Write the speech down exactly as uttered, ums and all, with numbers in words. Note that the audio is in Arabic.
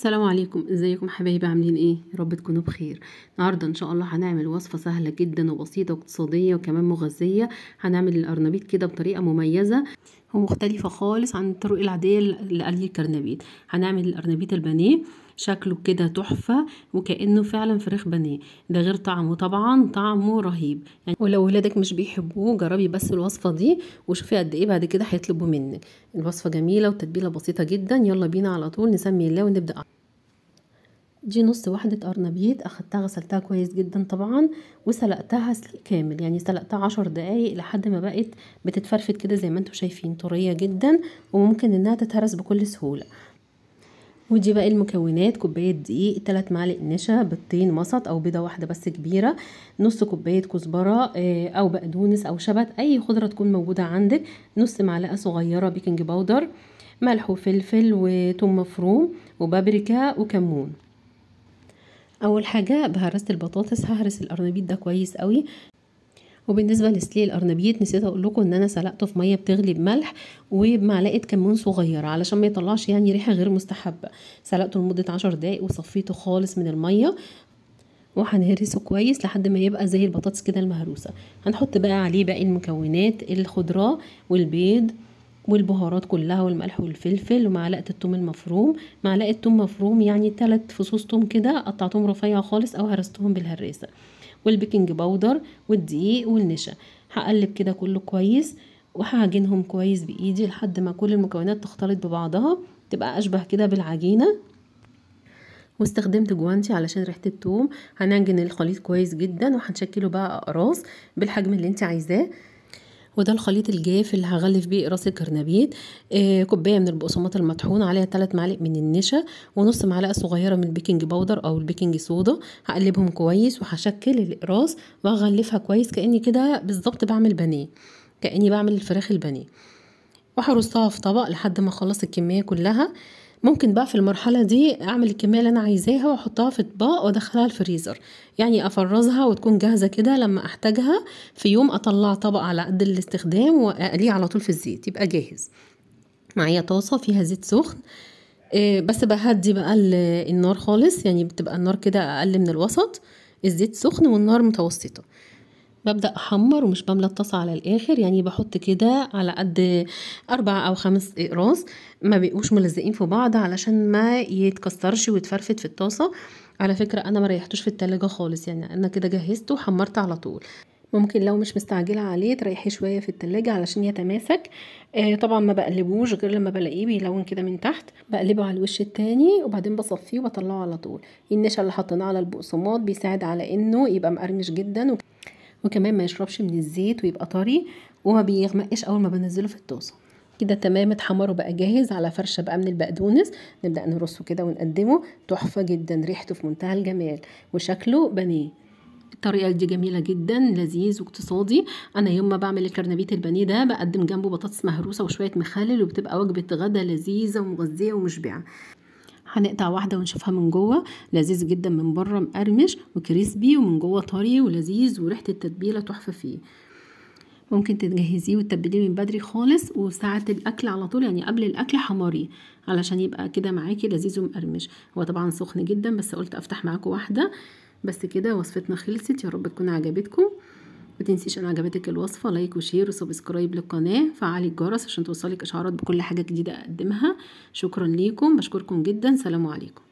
السلام عليكم، ازيكم حبايبي؟ عاملين ايه؟ يا رب تكونوا بخير. النهارده ان شاء الله هنعمل وصفه سهله جدا وبسيطه واقتصاديه وكمان مغذيه. هنعمل القرنبيط كده بطريقه مميزه ومختلفه خالص عن الطرق العاديه لقلي الكرنبيط. هنعمل القرنبيط البانيه، شكله كده تحفه وكانه فعلا فراخ بانيه، ده غير طعمه، طبعا طعمه رهيب يعني. ولو ولادك مش بيحبوه جربي بس الوصفه دي وشوفي قد ايه بعد كده هيطلبوا منك. الوصفه جميله والتتبيله بسيطه جدا. يلا بينا على طول نسمي الله ونبدا. دي نص واحدة قرنبيط اخدتها غسلتها كويس جدا طبعا وسلقتها سلق كامل، يعني سلقتها عشر دقايق لحد ما بقت بتتفرفت كده زي ما انتم شايفين، طرية جدا وممكن انها تتهرس بكل سهولة. ودي بقى المكونات: كوباية دقيق، تلات معالق نشا، بيضتين مسط او بيضة واحدة بس كبيرة، نص كوباية كزبرة او بقدونس او شبت، اي خضرة تكون موجودة عندك، نص معلقة صغيرة بيكنج باودر، ملح وفلفل وثوم مفروم وبابريكا وكمون. اول حاجه بهرست البطاطس، ههرس القرنبيط ده كويس قوي. وبالنسبه لسليق القرنبيط نسيت اقول لكم ان انا سلقته في ميه بتغلي بملح وبمعلقه كمون صغيره علشان ما يطلعش يعني ريحه غير مستحبه. سلقته لمده عشر دقائق وصفيته خالص من الميه، وهنهرسه كويس لحد ما يبقى زي البطاطس كده المهروسه. هنحط بقى عليه باقي المكونات: الخضره والبيض والبهارات كلها والملح والفلفل ومعلقه الثوم المفروم. معلقه ثوم مفروم يعني ثلاث فصوص ثوم كده قطعتهم رفيع خالص او هرستهم بالهراسه، والبيكنج باودر والدقيق والنشا. هقلب كده كله كويس وهعجنهم كويس بايدي لحد ما كل المكونات تختلط ببعضها تبقى اشبه كده بالعجينه. واستخدمت جوانتي علشان ريحه الثوم. هنعجن الخليط كويس جدا وهنشكله بقى اقراص بالحجم اللي انت عايزاه، وده الخليط الجاف اللي هغلف بيه راس الكرنبيط. آه كوبايه من البقسماط المطحون، عليها ثلاث معالق من النشا ونص معلقه صغيره من البيكنج باودر او البيكنج صودا. هقلبهم كويس وهشكل الاقراص وهغلفها كويس كاني كده بالظبط بعمل بانيه، كاني بعمل الفراخ البانيه، وهرصها في طبق لحد ما اخلص الكميه كلها. ممكن بقى في المرحله دي اعمل الكميه اللي انا عايزاها واحطها في اطباق وادخلها الفريزر، يعني افرزها وتكون جاهزه كده لما احتاجها في يوم اطلع طبق على قد الاستخدام واقليه على طول في الزيت يبقى جاهز. معايا طاسه فيها زيت سخن، بس بهدي بقى النار خالص، يعني بتبقى النار كده اقل من الوسط، الزيت سخن والنار متوسطه. ببدأ أحمر ومش بملى الطاسة على الآخر، يعني بحط كده على قد أربع أو خمس أقراص، ما بيبقوش ملزقين في بعض علشان ما يتكسرش ويتفرفت في الطاسة. على فكرة أنا ما ريحتوش في التلاجة خالص، يعني أنا كده جهزته وحمرت على طول. ممكن لو مش مستعجلة عليه تريحيه شوية في التلاجة علشان يتماسك. آه طبعا ما بقلبوش غير لما بلاقيه بيلون كده من تحت، بقلبه على الوش التاني وبعدين بصفيه وبطلعه على طول. النشا اللي حطيناه على البقسماط بيساعد على إنه يبقى مقرمش جدا، وكمان ما يشربش من الزيت ويبقى طري وما بيغمقش اول ما بنزله في الطاسه. كده تمام، اتحمره بقى جاهز. على فرشه بقى من البقدونس نبدا نرصه كده ونقدمه، تحفه جدا، ريحته في منتهى الجمال وشكله بانيه. الطريقه دي جميله جدا، لذيذ واقتصادي. انا يوم ما بعمل الكرنبيط البانيه ده بقدم جنبه بطاطس مهروسه وشويه مخلل، وبتبقى وجبه غدا لذيذه ومغذيه ومشبعه. هنقطع واحده ونشوفها من جوه، لذيذ جدا من بره مقرمش وكريسبي ومن جوه طري ولذيذ وريحه التتبيله تحفه فيه. ممكن تجهزيه وتتبليه من بدري خالص، وساعه الاكل على طول يعني قبل الاكل حمريه علشان يبقى كده معاكي لذيذ ومقرمش. هو طبعا سخن جدا بس قلت افتح معاكم واحده بس كده. وصفتنا خلصت، يا رب تكون عجبتكم. ما تنسيش ان عجبتك الوصفه لايك وشير وسبسكرايب للقناه، فعلي الجرس عشان توصلك اشعارات بكل حاجه جديده اقدمها. شكرا ليكم، بشكركم جدا، سلام عليكم.